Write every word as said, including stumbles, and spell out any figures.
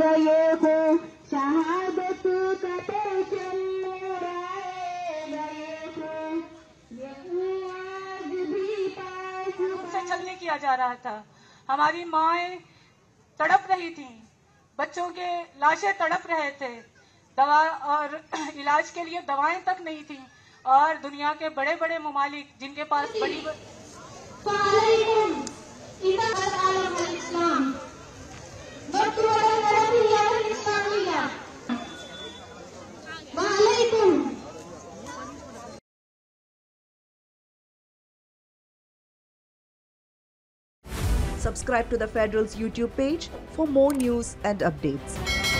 गए को शहादत का परचम लहराए गए को यह आज भी पास से छलनी किया जा रहा था। हमारी मांएं तड़प रही थीं, बच्चों के लाशें तड़प रहे थे, दवा और इलाज के लिए दवाएं तक नहीं थीं। और दुनिया के बड़े बड़े मुमालिक जिनके पास बड़ी Subscribe to the Federal's YouTube page for more news and updates.